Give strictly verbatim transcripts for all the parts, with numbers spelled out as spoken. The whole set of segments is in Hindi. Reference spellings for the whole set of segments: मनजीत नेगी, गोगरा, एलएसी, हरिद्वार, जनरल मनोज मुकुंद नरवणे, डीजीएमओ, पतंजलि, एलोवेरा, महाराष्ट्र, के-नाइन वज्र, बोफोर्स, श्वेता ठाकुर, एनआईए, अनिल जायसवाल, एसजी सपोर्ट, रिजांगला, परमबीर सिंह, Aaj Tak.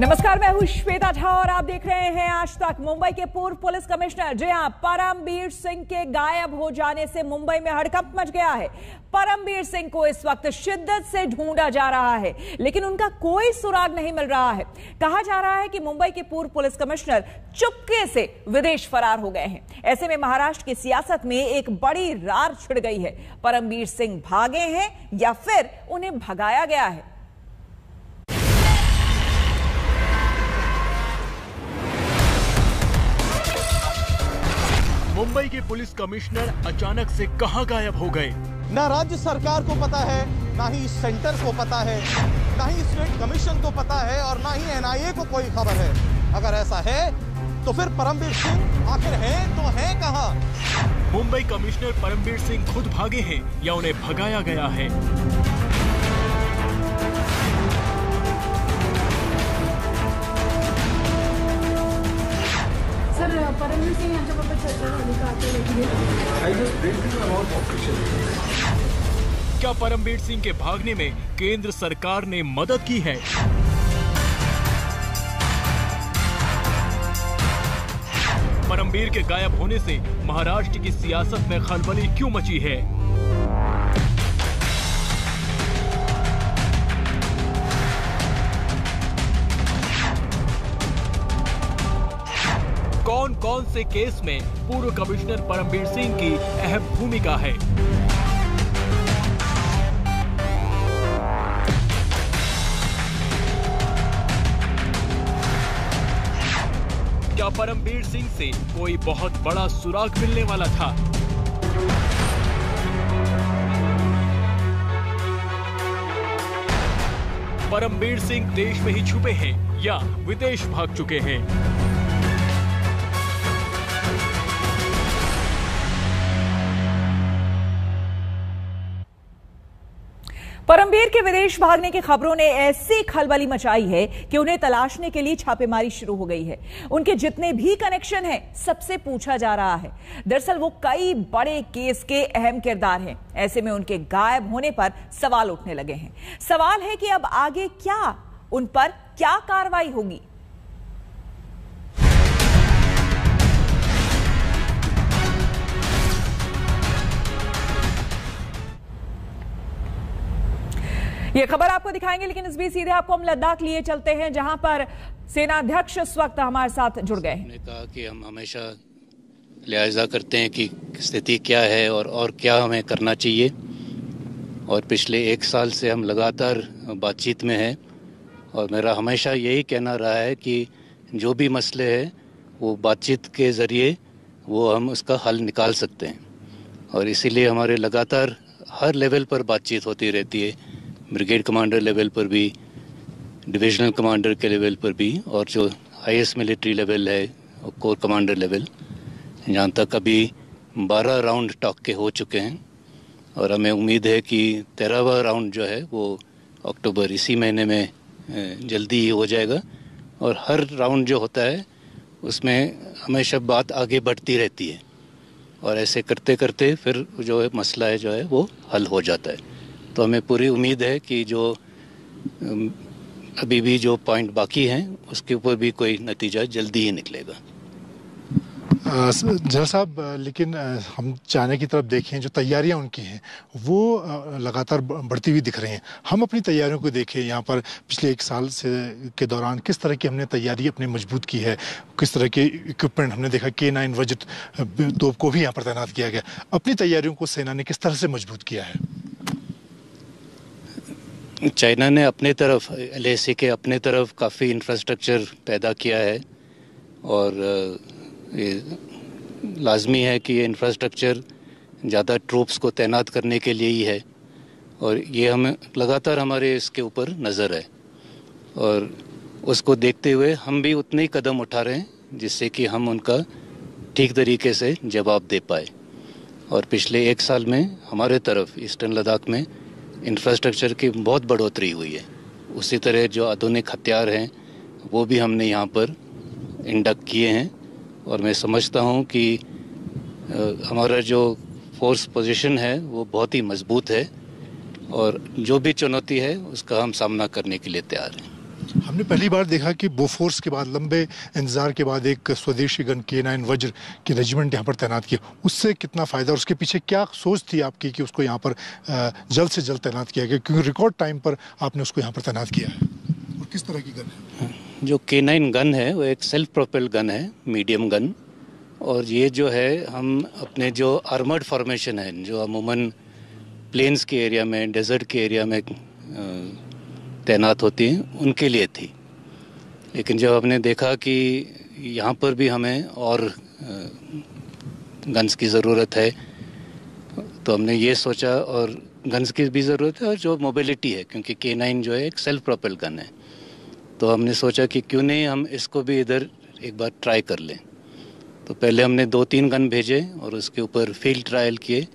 नमस्कार, मैं हूं श्वेता ठाकुर और आप देख रहे हैं आज तक। मुंबई के पूर्व पुलिस कमिश्नर जी हां परमबीर सिंह के गायब हो जाने से मुंबई में हड़कंप मच गया है। परमबीर सिंह को इस वक्त शिद्दत से ढूंढा जा रहा है, लेकिन उनका कोई सुराग नहीं मिल रहा है। कहा जा रहा है कि मुंबई के पूर्व पुलिस कमिश्नर चुपके से विदेश फरार हो गए हैं। ऐसे में महाराष्ट्र की सियासत में एक बड़ी रार छिड़ गई है। परमबीर सिंह भागे हैं या फिर उन्हें भगाया गया है? मुंबई के पुलिस कमिश्नर अचानक से कहां गायब हो गए? ना राज्य सरकार को पता है, ना ही सेंटर को पता है, ना ही स्टेट कमीशन को पता है और ना ही एनआईए को कोई खबर है। अगर ऐसा है तो फिर परमबीर सिंह आखिर हैं तो हैं कहां? मुंबई कमिश्नर परमबीर सिंह खुद भागे हैं या उन्हें भगाया गया है? परमबीर सिंह यांच्या बाबत चर्चा झाली का? आता क्या परमबीर सिंह के भागने में केंद्र सरकार ने मदद की है? परमबीर के गायब होने से महाराष्ट्र की सियासत में खलबली क्यों मची है? कौन कौन से केस में पूर्व कमिश्नर परमबीर सिंह की अहम भूमिका है? क्या परमबीर सिंह से कोई बहुत बड़ा सुराग मिलने वाला था? परमबीर सिंह देश में ही छुपे हैं या विदेश भाग चुके हैं? परमबीर के विदेश भागने की खबरों ने ऐसी खलबली मचाई है कि उन्हें तलाशने के लिए छापेमारी शुरू हो गई है। उनके जितने भी कनेक्शन हैं, सबसे पूछा जा रहा है। दरअसल वो कई बड़े केस के अहम किरदार हैं। ऐसे में उनके गायब होने पर सवाल उठने लगे हैं। सवाल है कि अब आगे क्या, उन पर क्या कार्रवाई होगी? ये खबर आपको दिखाएंगे, लेकिन इस बीच सीधे आपको हम लद्दाख लिए चलते हैं, जहां पर सेनाध्यक्ष इस वक्त हमारे साथ जुड़ गए हैं। कहा कि हम हमेशा लिहाजा करते हैं कि स्थिति क्या है और और क्या हमें करना चाहिए, और पिछले एक साल से हम लगातार बातचीत में हैं और मेरा हमेशा यही कहना रहा है कि जो भी मसले हैं वो बातचीत के ज़रिए वो हम उसका हल निकाल सकते हैं, और इसीलिए हमारे लगातार हर लेवल पर बातचीत होती रहती है। ब्रिगेड कमांडर लेवल पर भी, डिविजनल कमांडर के लेवल पर भी, और जो हाईएस्ट मिलिट्री लेवल है और कोर कमांडर लेवल, जहाँ तक अभी बारह राउंड टॉक के हो चुके हैं और हमें उम्मीद है कि तेरहवा राउंड जो है वो अक्टूबर इसी महीने में जल्दी ही हो जाएगा। और हर राउंड जो होता है उसमें हमेशा बात आगे बढ़ती रहती है और ऐसे करते करते फिर जो मसला है जो है वो हल हो जाता है। तो हमें पूरी उम्मीद है कि जो अभी भी जो पॉइंट बाकी हैं उसके ऊपर भी कोई नतीजा जल्दी ही निकलेगा। जनरल साहब, लेकिन हम चाइना की तरफ देखें, जो तैयारियां उनकी हैं वो लगातार बढ़ती हुई दिख रही हैं। हम अपनी तैयारियों को देखें, यहाँ पर पिछले एक साल से के दौरान किस तरह की हमने तैयारी अपनी मजबूत की है, किस तरह के इक्विपमेंट हमने देखा, के नाइन वज्र तोप को भी यहाँ पर तैनात किया गया। अपनी तैयारियों को सेना ने किस तरह से मजबूत किया है? चाइना ने अपने तरफ, एलएसी के अपने तरफ काफ़ी इंफ्रास्ट्रक्चर पैदा किया है और ये लाजमी है कि ये इंफ्रास्ट्रक्चर ज़्यादा ट्रूप्स को तैनात करने के लिए ही है, और ये हमें लगातार हमारे इसके ऊपर नज़र है और उसको देखते हुए हम भी उतने ही कदम उठा रहे हैं जिससे कि हम उनका ठीक तरीके से जवाब दे पाए। और पिछले एक साल में हमारे तरफ ईस्टर्न लद्दाख में इंफ्रास्ट्रक्चर की बहुत बढ़ोतरी हुई है। उसी तरह जो आधुनिक हथियार हैं वो भी हमने यहाँ पर इंडक्ट किए हैं, और मैं समझता हूँ कि हमारा जो फोर्स पोजीशन है वो बहुत ही मजबूत है और जो भी चुनौती है उसका हम सामना करने के लिए तैयार हैं। हमने पहली बार देखा कि बोफोर्स के बाद, लंबे इंतजार के बाद, एक स्वदेशी गन के नाइन वज्र की रेजिमेंट यहाँ पर तैनात की। उससे कितना फ़ायदा, उसके पीछे क्या सोच थी आपकी कि उसको यहाँ पर जल्द से जल्द तैनात किया गया, क्योंकि रिकॉर्ड टाइम पर आपने उसको यहाँ पर तैनात किया है? और किस तरह की गन है? जो के नाइन गन है वो एक सेल्फ प्रोपेल गन है, मीडियम गन। और ये जो है, हम अपने जो आर्मर्ड फॉर्मेशन है, जो अमूमन प्लेन्स के एरिया में, डेजर्ट के एरिया में तैनात होती हैं, उनके लिए थी। लेकिन जब हमने देखा कि यहाँ पर भी हमें और गन्स की ज़रूरत है, तो हमने ये सोचा, और गन्स की भी ज़रूरत है और जो मोबिलिटी है, क्योंकि के नाइन जो है एक सेल्फ प्रोपेल गन है, तो हमने सोचा कि क्यों नहीं हम इसको भी इधर एक बार ट्राई कर लें। तो पहले हमने दो तीन गन भेजे और उसके ऊपर फील्ड ट्रायल किए,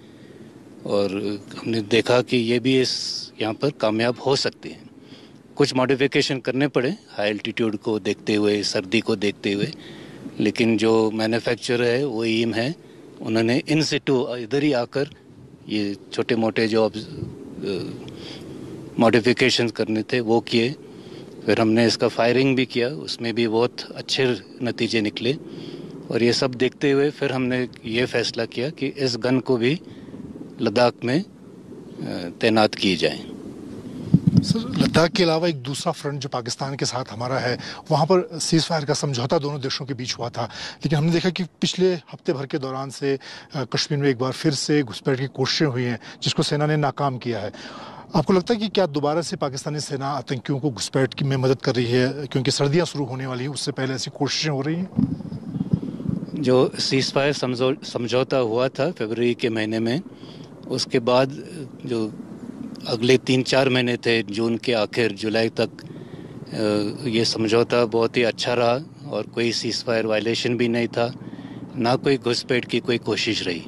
और हमने देखा कि ये भी इस यहाँ पर कामयाब हो सकती है। कुछ मॉडिफिकेशन करने पड़े हाई एल्टीट्यूड को देखते हुए, सर्दी को देखते हुए, लेकिन जो मैन्युफैक्चरर है वो ईम है, उन्होंने इन सिटू इधर ही आकर ये छोटे मोटे जो मॉडिफिकेशन करने थे वो किए। फिर हमने इसका फायरिंग भी किया, उसमें भी बहुत अच्छे नतीजे निकले। और ये सब देखते हुए फिर हमने ये फैसला किया कि इस गन को भी लद्दाख में तैनात की जाए। सर, लद्दाख के अलावा एक दूसरा फ्रंट जो पाकिस्तान के साथ हमारा है, वहाँ पर सीज़ फायर का समझौता दोनों देशों के बीच हुआ था, लेकिन हमने देखा कि पिछले हफ्ते भर के दौरान से कश्मीर में एक बार फिर से घुसपैठ की कोशिशें हुई हैं, जिसको सेना ने नाकाम किया है। आपको लगता है कि क्या दोबारा से पाकिस्तानी सेना आतंकियों को घुसपैठ में मदद कर रही है, क्योंकि सर्दियाँ शुरू होने वाली हैं, उससे पहले ऐसी कोशिशें हो रही हैं? जो सीज़ फायर समझौ समझौता हुआ था फरवरी के महीने में, उसके बाद जो अगले तीन चार महीने थे, जून के आखिर जुलाई तक, ये समझौता बहुत ही अच्छा रहा और कोई सीज़ फायर वायलेशन भी नहीं था, ना कोई घुसपैठ की कोई कोशिश रही।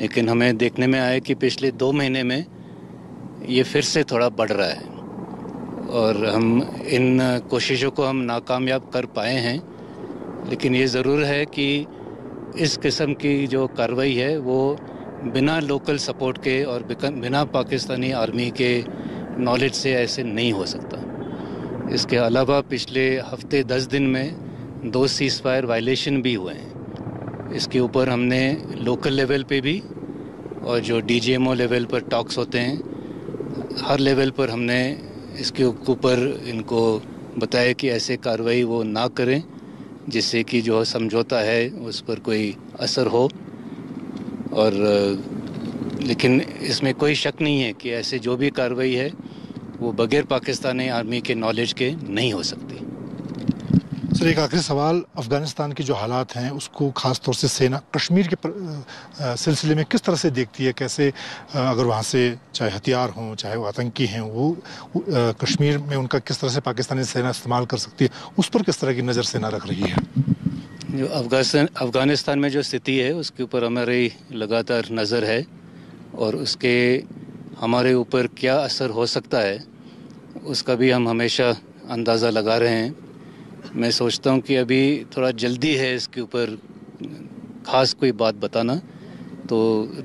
लेकिन हमें देखने में आया कि पिछले दो महीने में ये फिर से थोड़ा बढ़ रहा है, और हम इन कोशिशों को हम नाकामयाब कर पाए हैं। लेकिन ये ज़रूर है कि इस किस्म की जो कार्रवाई है वो बिना लोकल सपोर्ट के और बिना पाकिस्तानी आर्मी के नॉलेज से ऐसे नहीं हो सकता। इसके अलावा पिछले हफ्ते दस दिन में दो सीज़ फायर वायलेशन भी हुए हैं। इसके ऊपर हमने लोकल लेवल पे भी और जो डीजीएमओ लेवल पर टॉक्स होते हैं, हर लेवल पर हमने इसके ऊपर इनको बताया कि ऐसे कार्रवाई वो ना करें, जिससे कि जो समझौता है उस पर कोई असर हो। और लेकिन इसमें कोई शक नहीं है कि ऐसे जो भी कार्रवाई है वो बगैर पाकिस्तानी आर्मी के नॉलेज के नहीं हो सकती। सर, एक आखिरी सवाल, अफ़गानिस्तान के जो हालात हैं उसको ख़ास तौर से सेना कश्मीर के पर, सिलसिले में किस तरह से देखती है? कैसे अगर वहाँ से चाहे हथियार हों, चाहे वो आतंकी हैं, वो आ, कश्मीर में उनका किस तरह से पाकिस्तानी सेना इस्तेमाल कर सकती है, उस पर किस तरह की नज़र सेना रख रही है? जो अफगानिस्तान अफ़गानिस्तान में जो स्थिति है उसके ऊपर हमारी लगातार नज़र है, और उसके हमारे ऊपर क्या असर हो सकता है उसका भी हम हमेशा अंदाज़ा लगा रहे हैं। मैं सोचता हूँ कि अभी थोड़ा जल्दी है इसके ऊपर ख़ास कोई बात बताना, तो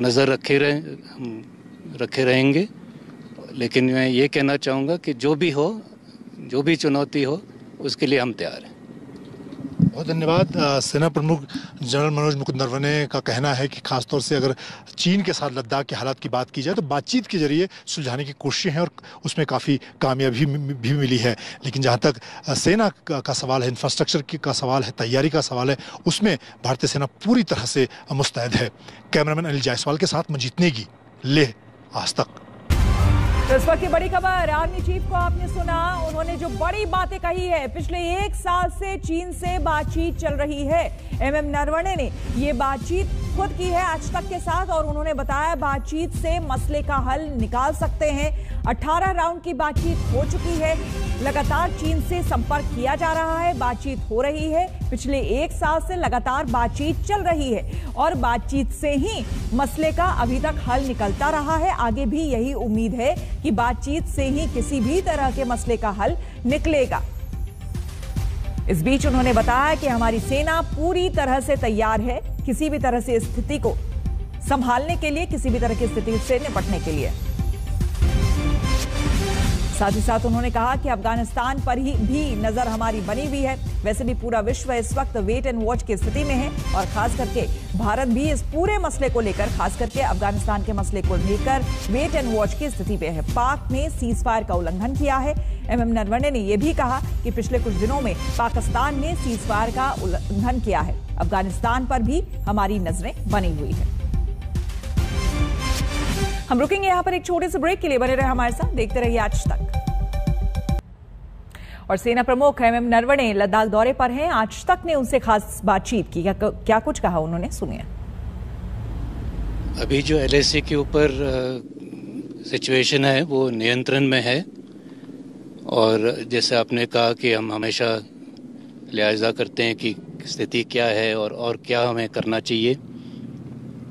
नज़र रखे रहें हम रखे रहेंगे। लेकिन मैं ये कहना चाहूँगा कि जो भी हो, जो भी चुनौती हो, उसके लिए हम तैयार हैं। बहुत धन्यवाद। सेना प्रमुख जनरल मनोज मुकुंद नरवणे का कहना है कि खासतौर से अगर चीन के साथ लद्दाख के हालात की बात की जाए तो बातचीत के जरिए सुलझाने की कोशिशें हैं और उसमें काफ़ी कामयाबी भी मिली है। लेकिन जहां तक सेना का सवाल है, इंफ्रास्ट्रक्चर का सवाल है, तैयारी का सवाल है, उसमें भारतीय सेना पूरी तरह से मुस्तैद है। कैमरामैन अनिल जायसवाल के साथ मनजीत नेगी, लेह, आज तक। इस वक्त की बड़ी खबर, आर्मी चीफ को आपने सुना, उन्होंने जो बड़ी बातें कही है। पिछले एक साल से चीन से बातचीत चल रही है। एमएम नरवणे ने ये बातचीत खुद की है आज तक के साथ, और उन्होंने बताया बातचीत से मसले का हल निकाल सकते हैं। अठारह राउंड की बातचीत हो चुकी है, लगातार चीन से संपर्क किया जा रहा है, बातचीत हो रही है। पिछले एक साल से लगातार बातचीत चल रही है और बातचीत से ही मसले का अभी तक हल निकलता रहा है। आगे भी यही उम्मीद है कि बातचीत से ही किसी भी तरह के मसले का हल निकलेगा। इस बीच उन्होंने बताया कि हमारी सेना पूरी तरह से तैयार है, किसी भी तरह से स्थिति को संभालने के लिए, किसी भी तरह की स्थिति से निपटने के लिए। साथ ही साथ उन्होंने कहा कि अफगानिस्तान पर ही भी नजर हमारी बनी हुई है। वैसे भी पूरा विश्व इस वक्त वेट एंड वॉच की स्थिति में है और खास करके भारत भी इस पूरे मसले को लेकर, खास करके अफगानिस्तान के मसले को लेकर वेट एंड वॉच की स्थिति पे है। पाक ने सीज फायर का उल्लंघन किया है। एम एम नरवणे ने यह भी कहा कि पिछले कुछ दिनों में पाकिस्तान ने सीज फायर का उल्लंघन किया है। अफगानिस्तान पर भी हमारी नजरें बनी हुई है। हम रुकेंगे यहाँ पर एक छोटे से ब्रेक के लिए, बने रहे हमारे साथ, देखते रहिए आज तक। और सेना प्रमुख एम एम नरवणे लद्दाख दौरे पर हैं। आज तक ने उनसे खास बातचीत की, क्या, क्या कुछ कहा उन्होंने, सुनिए। अभी जो एलएसी के ऊपर सिचुएशन है वो नियंत्रण में है और जैसे आपने कहा कि हम हमेशा लिहाजा करते हैं कि स्थिति क्या है और, और क्या हमें करना चाहिए।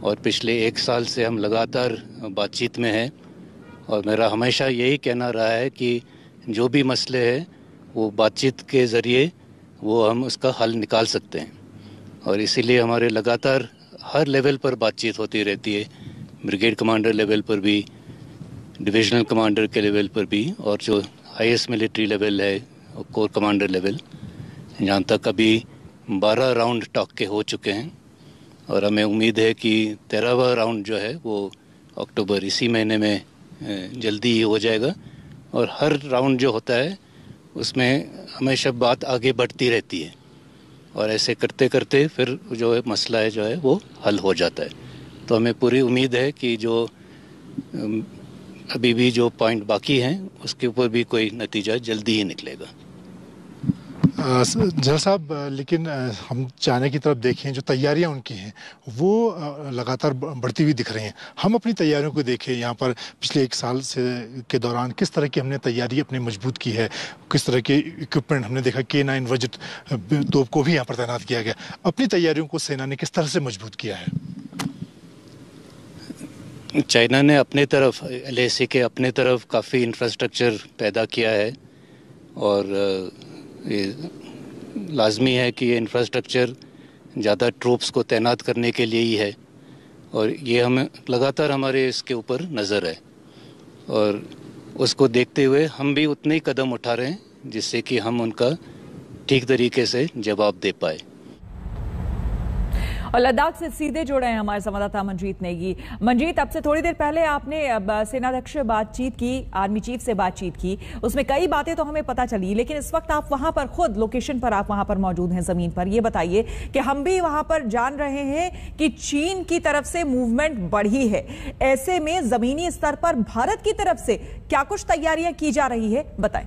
और पिछले एक साल से हम लगातार बातचीत में हैं और मेरा हमेशा यही कहना रहा है कि जो भी मसले हैं वो बातचीत के ज़रिए वो हम उसका हल निकाल सकते हैं और इसीलिए हमारे लगातार हर लेवल पर बातचीत होती रहती है। ब्रिगेड कमांडर लेवल पर भी, डिविजनल कमांडर के लेवल पर भी और जो हाईएस्ट मिलिट्री लेवल है और कोर कमांडर लेवल, जहाँ तक अभी बारह राउंड टॉक के हो चुके हैं और हमें उम्मीद है कि तेरहवां राउंड जो है वो अक्टूबर इसी महीने में जल्दी ही हो जाएगा। और हर राउंड जो होता है उसमें हमेशा बात आगे बढ़ती रहती है और ऐसे करते करते फिर जो है मसला है जो है वो हल हो जाता है। तो हमें पूरी उम्मीद है कि जो अभी भी जो पॉइंट बाकी हैं उसके ऊपर भी कोई नतीजा जल्दी ही निकलेगा। जनरल साहब, लेकिन हम चाइना की तरफ देखें, जो तैयारियां उनकी हैं वो लगातार बढ़ती हुई दिख रही हैं। हम अपनी तैयारियों को देखें, यहाँ पर पिछले एक साल से के दौरान किस तरह की हमने तैयारी अपनी मजबूत की है, किस तरह के इक्विपमेंट हमने देखा, के नाइन वज्र तोप को भी यहाँ पर तैनात किया गया। अपनी तैयारियों को सेना ने किस तरह से मजबूत किया है? चाइना ने अपने तरफ, एलएसी के अपने तरफ काफ़ी इंफ्रास्ट्रक्चर पैदा किया है और ये लाजमी है कि ये इंफ्रास्ट्रक्चर ज़्यादा ट्रूप्स को तैनात करने के लिए ही है और ये हमें लगातार हमारे इसके ऊपर नज़र है और उसको देखते हुए हम भी उतने ही कदम उठा रहे हैं जिससे कि हम उनका ठीक तरीके से जवाब दे पाए। और लद्दाख से सीधे जुड़े हैं हमारे संवाददाता मनजीत नेगी। मनजीत, अब से थोड़ी देर पहले आपने सेनाध्यक्ष से बातचीत की, आर्मी चीफ से बातचीत की, उसमें कई बातें तो हमें पता चली, लेकिन इस वक्त आप वहां पर खुद लोकेशन पर आप वहां पर मौजूद हैं, जमीन पर। ये बताइए कि हम भी वहां पर जान रहे हैं कि चीन की तरफ से मूवमेंट बढ़ी है, ऐसे में जमीनी स्तर पर भारत की तरफ से क्या कुछ तैयारियां की जा रही है, बताएं।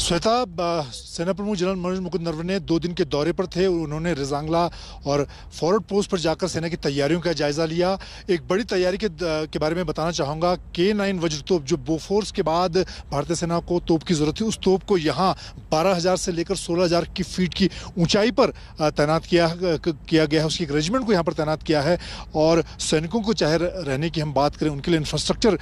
श्वेता, सेना प्रमुख जनरल मनोज मुकुंद नरवणे दो दिन के दौरे पर थे। उन्होंने रिजांगला और फॉरवर्ड पोस्ट पर जाकर सेना की तैयारियों का जायजा लिया। एक बड़ी तैयारी के, के बारे में बताना चाहूँगा। के नाइन वज्र तोप, जो बोफोर्स के बाद भारतीय सेना को तोप की ज़रूरत थी, उस तोप को यहाँ बारह हज़ार से लेकर सोलह हज़ार की फीट की ऊंचाई पर तैनात किया किया गया है। उसकी एक रेजिमेंट को यहाँ पर तैनात किया है और सैनिकों को चाहे रहने की हम बात करें, उनके लिए इंफ्रास्ट्रक्चर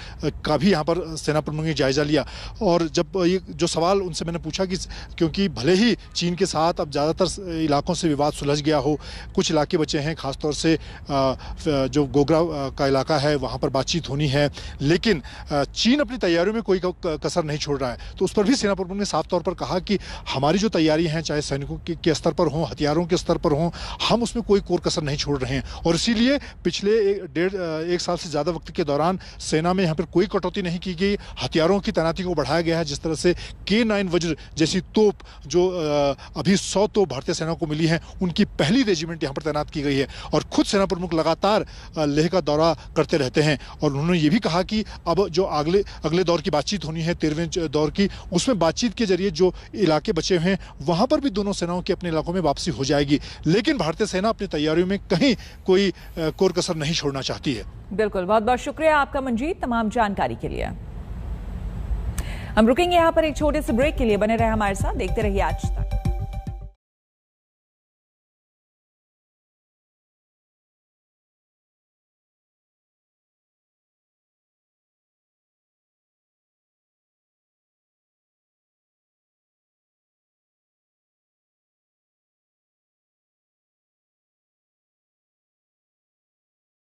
का भी यहाँ पर सेना प्रमुख ने जायजा लिया। और जब ये जो सवाल उनसे मैंने पूछा कि क्योंकि भले ही चीन के साथ अब ज़्यादातर इलाकों से विवाद सुलझ गया हो, कुछ इलाके बचे हैं, खासतौर से जो गोगरा का इलाका है वहाँ पर बातचीत होनी है, लेकिन चीन अपनी तैयारियों में कोई कसर नहीं छोड़ रहा है। तो उस पर भी सेना प्रमुख ने साफ तौर पर कहा कि हमारी जो तैयारियाँ हैं, चाहे सैनिकों के स्तर पर हों, हथियारों के स्तर पर हों, हम उसमें कोई कोर कसर नहीं छोड़ रहे हैं। और इसीलिए पिछले डेढ़ एक साल से ज़्यादा वक्त के दौरान सेना में यहाँ पर कोई कटौती नहीं की गई। हथियारों की तैनाती को बढ़ाया गया है। जिस तरह से के नाइन वज्र जैसी तोप, जो अभी सौ तोप भारतीय सेना को मिली है, उनकी पहली रेजिमेंट यहाँ पर तैनात की गई है। और खुद सेना प्रमुख लगातार लेह का दौरा करते रहते हैं और उन्होंने ये भी कहा कि अब जो अगले अगले दौर की बातचीत होनी है, तेरहवें दौर की, उसमें बातचीत के जरिए जो इलाके बचे हुए हैं वहाँ पर भी दोनों सेनाओं की अपने इलाकों में वापसी हो जाएगी। लेकिन भारतीय सेना अपनी तैयारियों में कहीं कोई कोर कसर नहीं छोड़ना चाहती है। बिल्कुल, बहुत बहुत शुक्रिया आपका मनजीत, तमाम जानकारी के लिए। हम रुकेंगे यहाँ पर एक छोटे से ब्रेक के लिए, बने रहे हमारे साथ, देखते रहिए आज तक।